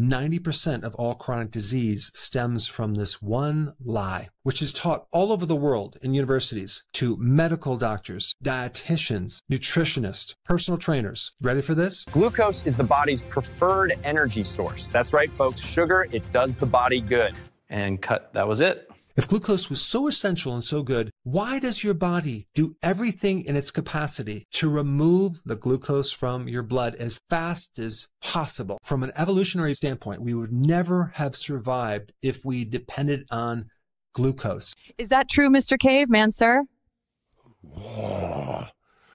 90% of all chronic disease stems from this one lie, which is taught all over the world in universities to medical doctors, dietitians, nutritionists, personal trainers. Ready for this? Glucose is the body's preferred energy source. That's right, folks. Sugar, it does the body good. And cut. That was it. If glucose was so essential and so good, why does your body do everything in its capacity to remove the glucose from your blood as fast as possible? From an evolutionary standpoint, we would never have survived if we depended on glucose. Is that true, Mr. Caveman, sir?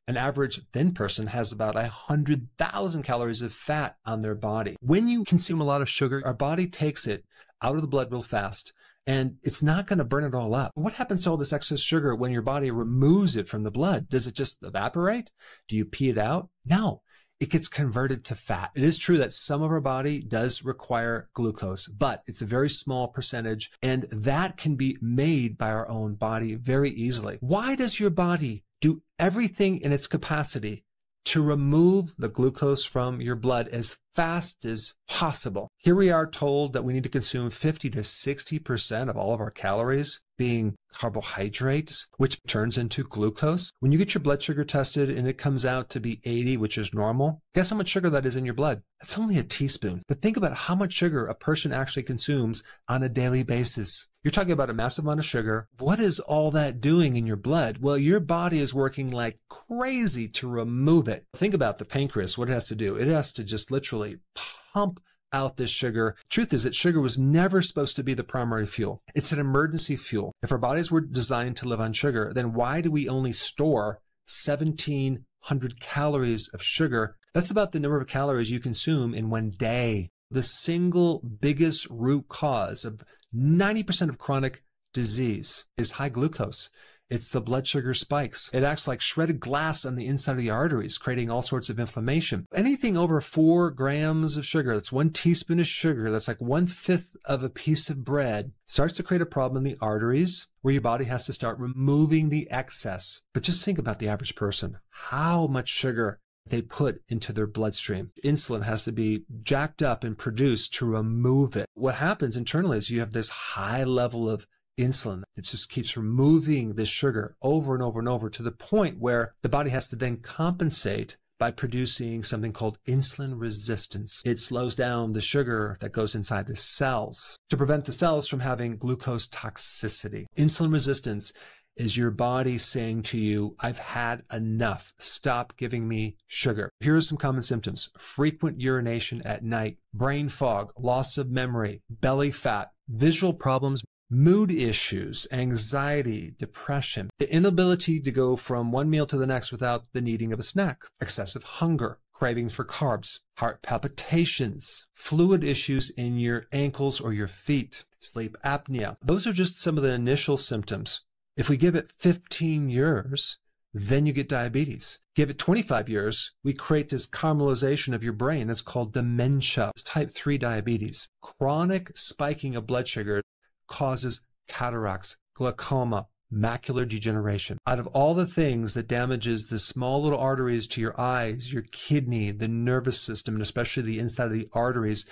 An average thin person has about 100,000 calories of fat on their body. When you consume a lot of sugar, our body takes it out of the blood real fast, and it's not going to burn it all up. What happens to all this excess sugar when your body removes it from the blood? Does it just evaporate? Do you pee it out? No, it gets converted to fat. It is true that some of our body does require glucose, but it's a very small percentage, and that can be made by our own body very easily. Why does your body do everything in its capacity to remove the glucose from your blood as fast as possible? Here we are told that we need to consume 50 to 60% of all of our calories being carbohydrates, which turns into glucose. When you get your blood sugar tested and it comes out to be 80, which is normal, guess how much sugar that is in your blood? That's only a teaspoon. But think about how much sugar a person actually consumes on a daily basis. You're talking about a massive amount of sugar. What is all that doing in your blood? Well, your body is working like crazy to remove it. Think about the pancreas, what it has to do. It has to just literally pump out this sugar. Truth is that sugar was never supposed to be the primary fuel. It's an emergency fuel. If our bodies were designed to live on sugar, then why do we only store 1,700 calories of sugar? That's about the number of calories you consume in one day. The single biggest root cause of 90% of chronic disease is high glucose. It's the blood sugar spikes. It acts like shredded glass on the inside of the arteries, creating all sorts of inflammation. Anything over 4 grams of sugar, that's 1 teaspoon of sugar, that's like 1/5 of a piece of bread, starts to create a problem in the arteries where your body has to start removing the excess. But just think about the average person, how much sugar they put into their bloodstream. Insulin has to be jacked up and produced to remove it. What happens internally is you have this high level of insulin. It just keeps removing this sugar over and over and over to the point where the body has to then compensate by producing something called insulin resistance. It slows down the sugar that goes inside the cells to prevent the cells from having glucose toxicity. Insulin resistance is your body saying to you, I've had enough. Stop giving me sugar. Here are some common symptoms. Frequent urination at night, brain fog, loss of memory, belly fat, visual problems, mood issues, anxiety, depression, the inability to go from one meal to the next without the needing of a snack, excessive hunger, cravings for carbs, heart palpitations, fluid issues in your ankles or your feet, sleep apnea. Those are just some of the initial symptoms. If we give it 15 years, then you get diabetes. Give it 25 years, we create this caramelization of your brain that's called dementia. It's type 3 diabetes. Chronic spiking of blood sugar causes cataracts, glaucoma, macular degeneration. Out of all the things that damages the small little arteries to your eyes, your kidney, the nervous system, and especially the inside of the arteries,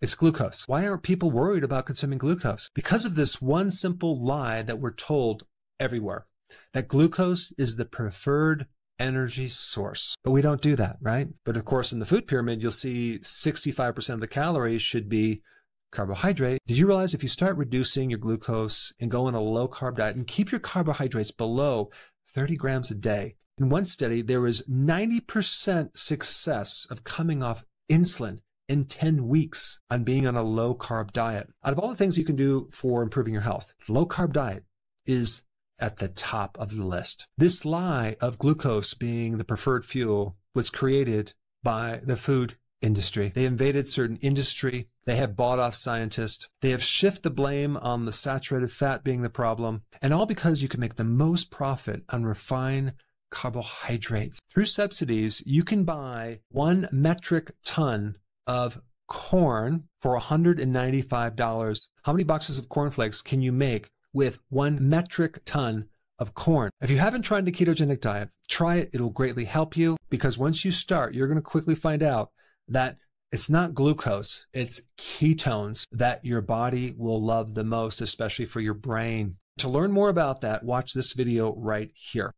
it's glucose. Why aren't people worried about consuming glucose? Because of this one simple lie that we're told everywhere, that glucose is the preferred energy source. But we don't do that, right? But of course, in the food pyramid, you'll see 65% of the calories should be carbohydrate. Did you realize if you start reducing your glucose and go on a low-carb diet and keep your carbohydrates below 30 grams a day? In one study, there was 90% success of coming off insulin in 10 weeks on being on a low-carb diet. Out of all the things you can do for improving your health, low-carb diet is at the top of the list. This lie of glucose being the preferred fuel was created by the food industry. They invaded certain industry. They have bought off scientists. They have shifted the blame on the saturated fat being the problem, and all because you can make the most profit on refined carbohydrates. Through subsidies, you can buy 1 metric ton of corn for $195. How many boxes of cornflakes can you make with 1 metric ton of corn? If you haven't tried the ketogenic diet, try it. It'll greatly help you, because once you start, you're going to quickly find out that It's not glucose, it's ketones that your body will love the most, especially for your brain. To learn more about that, watch this video right here.